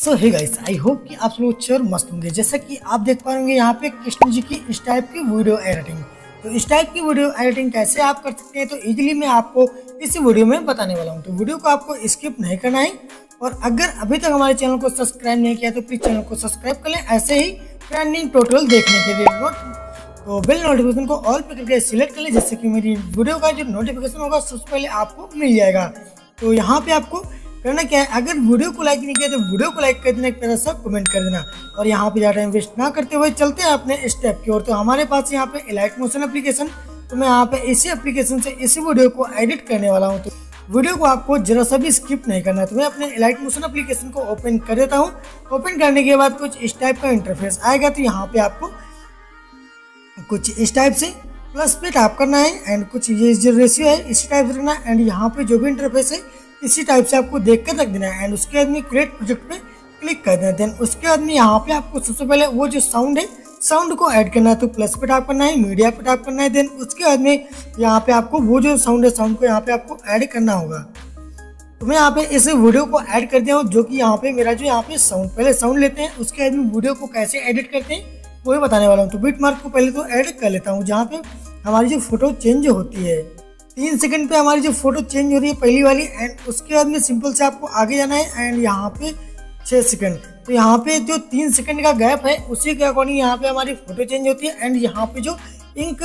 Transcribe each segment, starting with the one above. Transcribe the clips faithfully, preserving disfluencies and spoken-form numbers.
So hey guys, I hope कि आप लोग श्योर मस्त होंगे। जैसा कि आप देख पा होंगे यहाँ पे कृष्ण जी की इस टाइप की वीडियो एडिटिंग। तो इस टाइप की वीडियो एडिटिंग कैसे आप कर सकते हैं, तो इजीली मैं आपको इस वीडियो में बताने वाला हूँ। तो वीडियो को आपको स्किप नहीं करना है, और अगर अभी तक हमारे चैनल को सब्सक्राइब नहीं किया तो प्लीज़ चैनल को सब्सक्राइब कर लें, ऐसे ही ट्रेंडिंग टोटल देखने के लिए। तो बेल नोटिफिकेशन को ऑल पे करके सिलेक्ट कर लें, जिससे कि मेरी वीडियो का जो नोटिफिकेशन होगा सबसे पहले आपको मिल जाएगा। तो यहाँ पे आपको करना क्या है, अगर वीडियो को लाइक नहीं किया तो वीडियो को लाइक कर देना, एक तरह से कमेंट कर देना। और यहाँ पे ज़्यादा टाइम वेस्ट ना करते हुए चलते हैं अपने स्टेप की ओर। तो हमारे पास यहाँ पे एलाइट मोशन एप्लीकेशन, तो मैं यहाँ पे इसी एप्लीकेशन से इसी वीडियो को एडिट करने वाला हूँ। तो वीडियो को आपको जरा सा भी स्किप नहीं करना है। तो मैं अपने एलाइट मोशन एप्लीकेशन को ओपन कर देता हूँ। ओपन करने के बाद कुछ इस टाइप का इंटरफेस आएगा। तो यहाँ पे आपको कुछ इस टाइप से प्लस पे टैप करना है, एंड कुछ ये जो रेशियो है इसी टाइप से रखना है, एंड यहाँ पे जो भी इंटरफेस है इसी टाइप से आपको देख कर रख देना है। एंड उसके बाद में क्रिएट प्रोजेक्ट पे क्लिक कर देना है। देन उसके बाद में यहाँ पे आपको सबसे पहले वो जो साउंड है साउंड को ऐड करना है। तो प्लस पे टाइप करना है, मीडिया पे टाइप करना है। देन उसके बाद में यहाँ पे आपको वो जो साउंड है साउंड को यहाँ पे आपको ऐड करना होगा। तो मैं यहाँ पे इस वीडियो को ऐड कर दिया हूँ, जो कि यहाँ पे मेरा जो यहाँ पे साउंड, पहले साउंड लेते हैं, उसके बाद में वीडियो को कैसे एडिट करते हैं वो ही बताने वाला हूँ। तो बीट मार्क को पहले तो ऐड कर लेता हूँ, जहाँ पे हमारी जो फोटो चेंज होती है तीन सेकंड पे हमारी जो फोटो चेंज हो रही है पहली वाली। एंड उसके बाद में सिंपल से आपको आगे जाना है, एंड यहाँ पे छः सेकंड, तो यहाँ पे जो तीन सेकंड का गैप है उसी के अकॉर्डिंग यहाँ पे हमारी फोटो चेंज होती है। एंड यहाँ पे जो इंक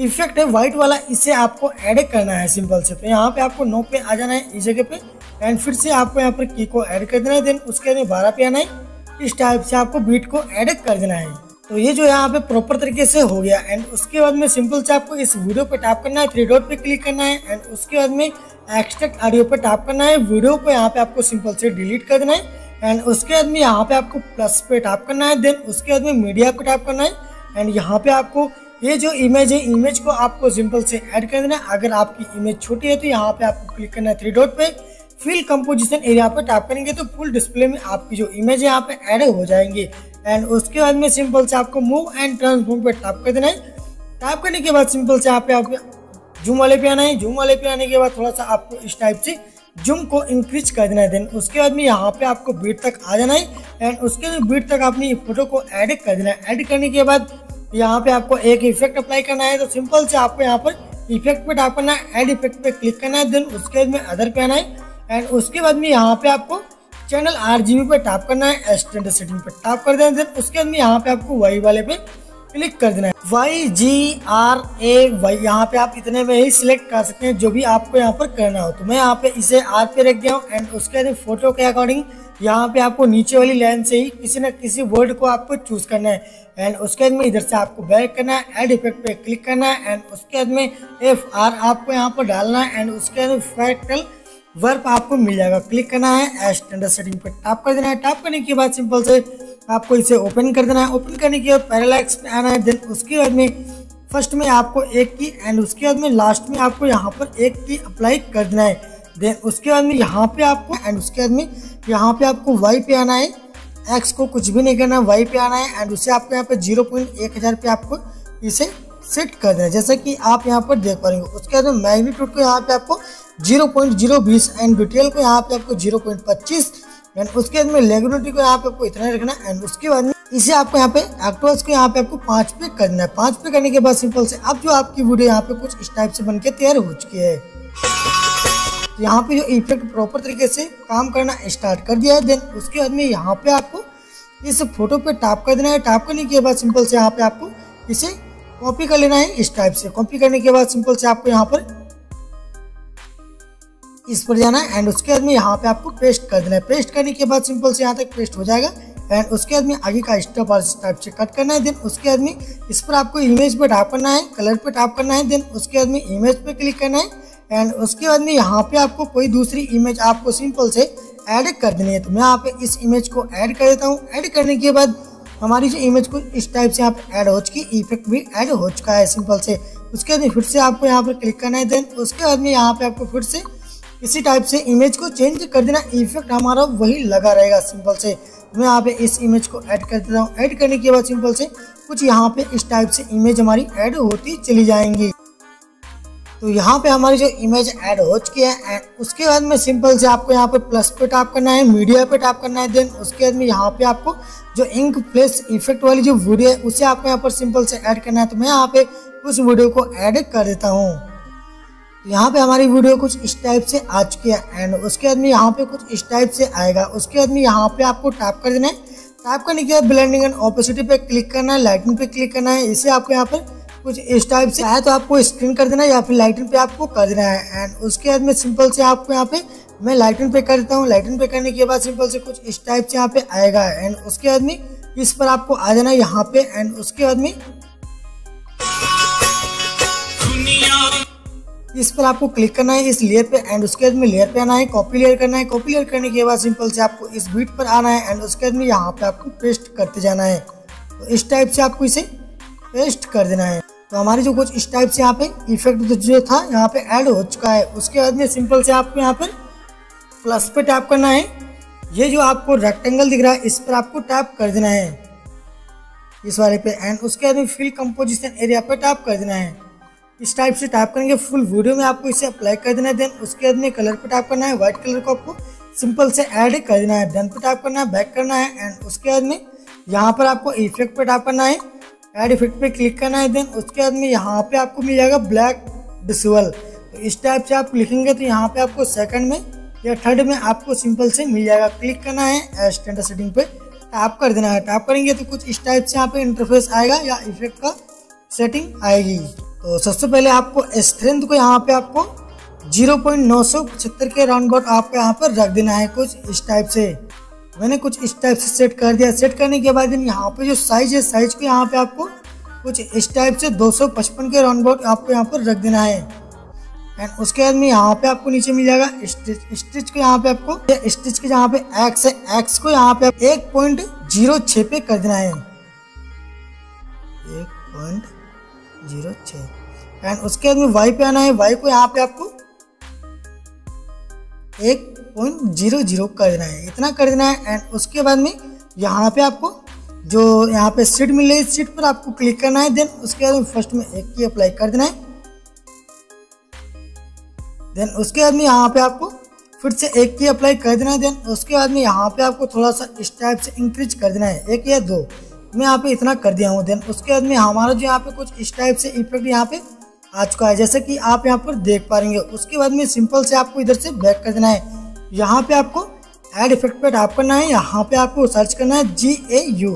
इफेक्ट है वाइट वाला, इसे आपको ऐड करना है सिंपल से। तो यहाँ पे आपको नौ पे आ जाना है इस जगह पे, एंड फिर से आपको यहाँ पर की को ऐड कर देना है। देन उसके बाद बारह पे आना है, इस टाइप से आपको बीट को ऐड कर देना है। तो ये जो यहाँ पे प्रॉपर तरीके से हो गया। एंड उसके बाद में सिंपल से आपको इस वीडियो पे टैप करना है, थ्री डॉट पे क्लिक करना है, एंड उसके बाद में एक्सट्रैक्ट ऑडियो पे टैप करना है। वीडियो को यहाँ पे आपको सिंपल से डिलीट कर देना है, एंड उसके बाद में यहाँ पे आपको प्लस पे टैप करना है। देन उसके बाद में मीडिया पे टैप करना है, एंड यहाँ पे आपको ये जो इमेज है इमेज को आपको सिंपल से ऐड कर देना है। अगर आपकी इमेज छोटी है तो यहाँ पे आपको क्लिक करना है थ्री डॉट पे, फिल कंपोजिशन एरिया पे टैप करेंगे तो फुल डिस्प्ले में आपकी जो इमेज है यहाँ पे ऐड हो जाएंगे। एंड उसके बाद में सिंपल से आपको मूव एंड ट्रांसफॉर्म पे टैप कर देना है। टैप करने के बाद सिंपल से यहाँ पे आपको जूम वाले पे आना है। जूम वाले पे आने के बाद थोड़ा सा आपको इस टाइप से जूम को इंक्रीज कर देना है। देन उसके बाद में यहाँ पे आपको बीट तक आ जाना है, एंड उसके बाद बीट तक आपने फोटो को ऐड कर देना है। ऐड करने के बाद यहाँ पे आपको एक इफेक्ट अप्लाई करना है। तो सिंपल से आपको यहाँ पर इफेक्ट पे टैप करना है, ऐड इफेक्ट पे क्लिक करना है। देन उसके बाद में अदर पे आना है, एंड उसके बाद में यहाँ पे आपको चैनल आरजीबी पे टैप करना है, स्टैंडर्ड सेटिंग पे टैप कर देना है। उसके बाद में यहाँ पे आपको वाई वाले पे क्लिक कर देना है, Y G R A Y. यहाँ पे आप इतने में ही सिलेक्ट कर सकते हैं जो भी आपको यहाँ पर करना हो। तो मैं यहाँ पे इसे आर पे रख दिया हूँ, एंड उसके बाद फोटो के अकॉर्डिंग यहाँ पे आपको नीचे वाली लाइन से ही किसी न किसी वर्ड को आपको चूज करना है। एंड उसके बाद में इधर से आपको बैक करना है, एड इफेक्ट पे क्लिक करना है, एंड उसके बाद में एफ आर आपको यहाँ पर डालना है। एंड उसके बाद फ्रैक्टल वर्प आपको मिल जाएगा, क्लिक करना है, स्टैंडर्ड सेटिंग पर टैप कर देना है। टैप करने के बाद सिंपल से आपको इसे ओपन कर देना है। ओपन करने के बाद पैरालैक्स पे आना है। देन उसके बाद में फर्स्ट में आपको एक की, एंड उसके बाद में लास्ट में आपको यहाँ पर एक की अप्लाई कर देना है। देन उसके बाद में यहाँ पे आपको, एंड उसके बाद में यहाँ पे आपको वाई पे आना है, एक्स को कुछ भी नहीं करना, वाई पे आना है, एंड उसे आपको यहाँ पर जीरो पॉइंट एक हज़ार पे आपको इसे सेट कर देना है, जैसा कि आप यहाँ पर देख पाएंगे। उसके बाद में मैग्नीट्यूड को यहाँ पे आपको जीरो पॉइंट जीरो बीस, एंड डिटेल को यहाँ पे आपको जीरो पॉइंट पच्चीस, एंड उसके बाद में लेगुनेटी को यहाँ पे आपको इतना रखना। एंड उसके बाद में इसे आपको यहाँ पे एक्टोस को यहाँ पे आपको पाँच पे करना है। पाँच पे करने के बाद सिंपल से अब जो आपकी वीडियो यहाँ पे कुछ इस टाइप से बनके तैयार हो चुकी है। तो यहाँ पे जो इफेक्ट प्रॉपर तरीके से काम करना स्टार्ट कर दिया है। देन उसके बाद में यहाँ पे आपको इस फोटो पे टैप कर देना है। टैप करने के बाद सिंपल से यहाँ पे आपको इसे कॉपी कर लेना है इस टाइप से। कॉपी करने के बाद सिंपल से आपको यहाँ पर इस पर जाना है, एंड उसके बाद में यहाँ पे आपको पेस्ट कर देना है। पेस्ट करने के बाद सिंपल से यहाँ तक पेस्ट हो जाएगा, एंड उसके बाद में आगे का स्टेप और इस टाइप से कट करना है। देन उसके बाद में इस पर आपको इमेज पे टैप करना है, कलर पे टैप करना है। देन उसके बाद में इमेज पे क्लिक करना है, एंड उसके बाद में यहाँ पे आपको कोई दूसरी इमेज आपको सिंपल से ऐड कर देनी है। तो मैं यहाँ पे इस इमेज को ऐड कर देता हूँ। ऐड करने के बाद हमारी जो इमेज को इस टाइप से यहाँ पर ऐड हो चुकी, इफेक्ट भी ऐड हो चुका है सिंपल से। उसके बाद फिर से आपको यहाँ पर क्लिक करना है। देन उसके बाद में यहाँ पे आपको फिर से इसी टाइप से इमेज को चेंज कर देना, इफेक्ट हमारा वही लगा रहेगा सिंपल से। मैं यहाँ पे इस इमेज को ऐड कर देता हूँ। ऐड करने के बाद सिंपल से कुछ यहाँ पे इस टाइप से इमेज हमारी ऐड होती चली जाएंगी। तो यहाँ पे हमारी जो इमेज ऐड हो चुकी है एंड उसके बाद में सिंपल से आपको यहाँ पे प्लस पे टैप करना है, मीडिया पे टैप करना है, देन उसके बाद में यहाँ पे आपको जो इंक प्लेस इफेक्ट वाली जो वीडियो है उसे आपको यहाँ पर सिंपल से ऐड करना है। तो मैं यहाँ पे उस वीडियो को ऐड कर देता हूँ। तो यहाँ पे हमारी वीडियो कुछ इस टाइप से आ चुकी है एंड उसके बाद में यहाँ पे कुछ इस टाइप से आएगा। उसके बाद में यहाँ पे आपको टैप कर देना है। टैप करने के बाद ब्लेंडिंग एंड ऑपोसिटी पे क्लिक करना है, लाइटिंग पे क्लिक करना है। इसे आपको यहाँ पे कुछ इस टाइप से आया तो आपको स्क्रीन कर देना है या फिर लाइटिंग पे आपको कर देना है। एंड उसके बाद में सिंपल से आपको यहाँ पे मैं लाइटिंग पे कर देता हूँ। लाइटिंग पे करने के बाद सिंपल से कुछ इस टाइप से यहाँ पे आएगा एंड उसके बाद में इस पर आपको आ जाना है यहाँ पे। एंड उसके बाद में इस पर आपको क्लिक करना है इस लेयर पे एंड उसके बाद में लेयर पे आना है, कॉपी लेयर करना है। कॉपी लेयर करने के बाद सिंपल से आपको इस बीट पर आना है एंड उसके बाद में यहाँ पे आपको पेस्ट करते जाना है। तो इस टाइप से आपको इसे पेस्ट कर देना है। तो हमारी जो कुछ इस टाइप से यहाँ पे इफेक्ट जो था यहाँ पे ऐड हो चुका है। उसके बाद में सिंपल से आपको यहाँ पर प्लस पे टैप करना है। ये जो आपको रेक्टेंगल दिख रहा है इस पर आपको टैप कर देना है, इस वाले पे। एंड उसके बाद में फिल कंपोजिशन एरिया पर टैप कर देना है। इस टाइप से टैप करेंगे, फुल वीडियो में आपको इसे अप्लाई कर देना है। देन उसके बाद में कलर पर टैप करना है, व्हाइट कलर को आपको सिंपल से ऐड कर देना है। डन पर टैप करना है, बैक करना है। एंड उसके बाद में यहाँ पर आपको इफेक्ट पर टैप करना है, ऐड इफेक्ट पे क्लिक करना है। देन उसके बाद में यहाँ पे आपको मिल जाएगा ब्लैक विजुअल। तो इस टाइप से आप लिखेंगे तो यहाँ पे आपको सेकंड में या थर्ड में आपको सिंपल से मिल जाएगा। क्लिक करना है, स्टैंडर्ड सेटिंग पे टैप कर देना है। टैप करेंगे तो कुछ इस टाइप से यहाँ पे इंटरफेस आएगा या इफेक्ट का सेटिंग आएगी। तो सबसे पहले आपको स्ट्रेंथ को यहाँ पे आपको जीरो पॉइंट नौ सौ पचहत्तर के राउंड अबाउट आपको यहाँ पर रख देना है, कुछ इस टाइप से। मैंने कुछ इस टाइप से सेट कर दिया। सेट करने के बाद यहाँ पे जो साइज है, साइज को यहाँ पे आपको कुछ इस टाइप से दो सौ पचपन के राउंड अबाउट आपको यहाँ पर रख देना है। एंड उसके बाद में यहाँ पे आपको नीचे मिल जाएगा स्टिच। स्टिच को यहाँ पे आपको स्टिच के जहाँ पे एक्स है, एक्स को यहाँ पे आप एक पॉइंट जीरो छः पे कर देना है, एक पॉइंट जीरो छः। एंड उसके बाद में वाई पे आना है, वाई को यहाँ पे आपको एक पॉइंट जीरो जीरो कर देना है, इतना कर देना है। एंड उसके बाद में यहाँ पे आपको जो यहाँ पे सीट मिल रही है सीट पर आपको क्लिक करना है। देन उसके बाद में फर्स्ट में एक की अप्लाई कर देना है। देन उसके बाद में यहाँ पे आपको फिर से एक की अप्लाई कर देना है। देन उसके बाद में यहाँ पे आपको थोड़ा सा इस टाइप से इंक्रीज कर देना है, एक या दो। मैं यहाँ पे इतना कर दिया हूँ। देन उसके बाद में हमारा जो यहाँ पे कुछ इस टाइप से इफेक्ट यहाँ पे आ चुका है, जैसे कि आप यहाँ पर देख पा रहे हैं। उसके बाद में सिंपल से आपको इधर से बैक कर देना है। यहाँ पे आपको ऐड इफेक्ट पे टैप करना है। यहाँ पे आपको सर्च करना है जी ए यू।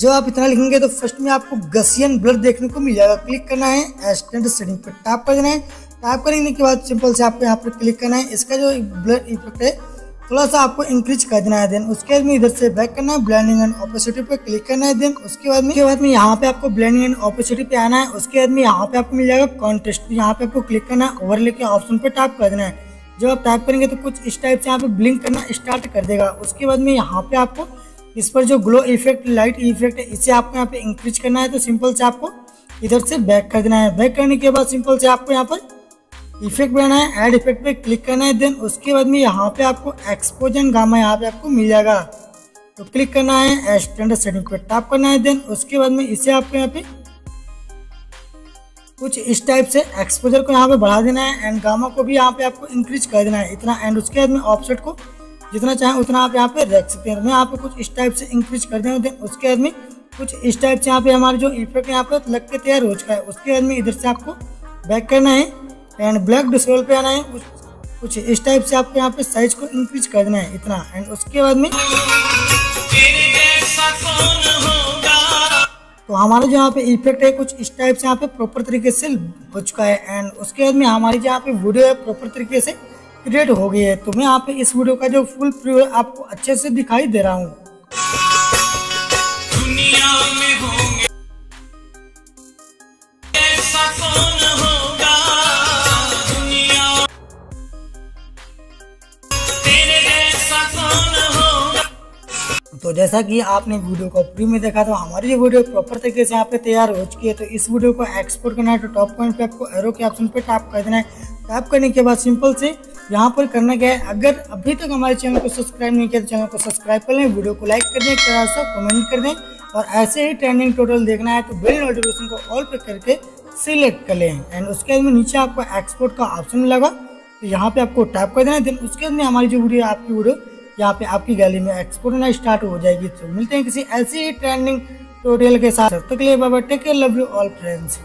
जब आप इतना लिखेंगे तो फर्स्ट में आपको गसियन ब्लर देखने को मिल जाएगा। क्लिक करना है, स्टैंडर्ड सेटिंग पर टैप कर देना है। टैप करने के बाद सिंपल से आपको यहाँ पर क्लिक करना है। इसका जो ब्लर इफेक्ट है थोड़ा सा आपको इंक्रीज कर देना है। देन उसके बाद में इधर से बैक करना है, ब्लेंडिंग एंड ऑपोसिटी पे क्लिक करना है। देन उसके बाद में के बाद में यहाँ पे आपको ब्लेंडिंग एंड ऑपोसिटी पे आना है। उसके बाद में यहाँ पे आपको मिल जाएगा कॉन्ट्रास्ट। यहाँ पे आपको क्लिक करना है, ओवरले के ऑप्शन पे टैप कर देना है। जब आप टैप करेंगे तो कुछ इस टाइप से यहाँ पे ब्लिंक करना स्टार्ट कर देगा। उसके बाद में यहाँ पे आपको इस पर जो ग्लो इफेक्ट, लाइट इफेक्ट है, इसे आपको यहाँ पे इंक्रीज करना है। तो सिंपल से आपको इधर से बैक कर देना है। बैक करने के बाद सिंपल से आपको यहाँ पर इफेक्ट बनाना है, ऐड इफेक्ट पे क्लिक करना है। देन उसके बाद में यहाँ पे आपको एक्सपोज एंड गामा यहाँ पे आपको मिल जाएगा। तो क्लिक करना है, स्टैंडर्ड सेटिंग पे टैप करना है। देन उसके बाद में इसे आपको यहाँ पे कुछ इस टाइप से एक्सपोजर को यहाँ पे बढ़ा देना है एंड गामा को भी यहाँ पे आपको इंक्रीज कर देना है, इतना। एंड उसके बाद में ऑफसेट को जितना चाहें उतना आप यहाँ पे रख सकते हैं। मैं यहाँ पे कुछ इस टाइप से इंक्रीज कर दें। देन उसके बाद में कुछ इस टाइप से यहाँ पे हमारे जो इफेक्ट यहाँ पे लग के तैयार हो चुका है। उसके बाद में इधर से आपको बैक करना है एंड ब्लैक डिस्रोल पे आना है। कुछ कुछ इस टाइप से आपको यहाँ पे साइज को इंक्रीज कर देना है, इतना। एंड उसके बाद में तो हमारा जो यहाँ पे इफेक्ट है कुछ इस टाइप से यहाँ पे प्रॉपर तरीके से हो चुका है। एंड उसके बाद में हमारी जहाँ पे वीडियो है प्रॉपर तरीके से क्रिएट हो गई है। तो मैं यहाँ पे इस वीडियो का जो फुल प्रीव्यू है आपको अच्छे से दिखाई दे रहा हूँ। तो जैसा कि आपने वीडियो को प्री में देखा तो हमारी ये वीडियो प्रॉपर तरीके से यहाँ पे तैयार हो चुकी है। तो इस वीडियो को एक्सपोर्ट करना है तो टॉप पॉइंट पे आपको एरो के ऑप्शन पे टैप कर देना है। टैप करने के बाद सिंपल से यहाँ पर करना क्या है, अगर अभी तक हमारे चैनल को सब्सक्राइब नहीं किया तो चैनल को सब्सक्राइब कर लें, वीडियो को लाइक कर दें, कमेंट कर दें। और ऐसे ही ट्रेंडिंग टोटल देखना है तो बेल नोटिफिकेशन को ऑल पे करके सिलेक्ट कर लें एंड उसके बाद में नीचे आपको एक्सपोर्ट का ऑप्शन मिलेगा, तो यहाँ पे आपको टैप कर देना है। देन उसके बाद में हमारी जो वीडियो है आपकी वीडियो यहाँ पे आपकी गैलरी में एक्सपोर्ट होना स्टार्ट हो जाएगी। तो मिलते हैं किसी ऐसी ही ट्रेंडिंग ट्यूटोरियल के साथ, तब तक के लिए bye bye, take care, love you all friends.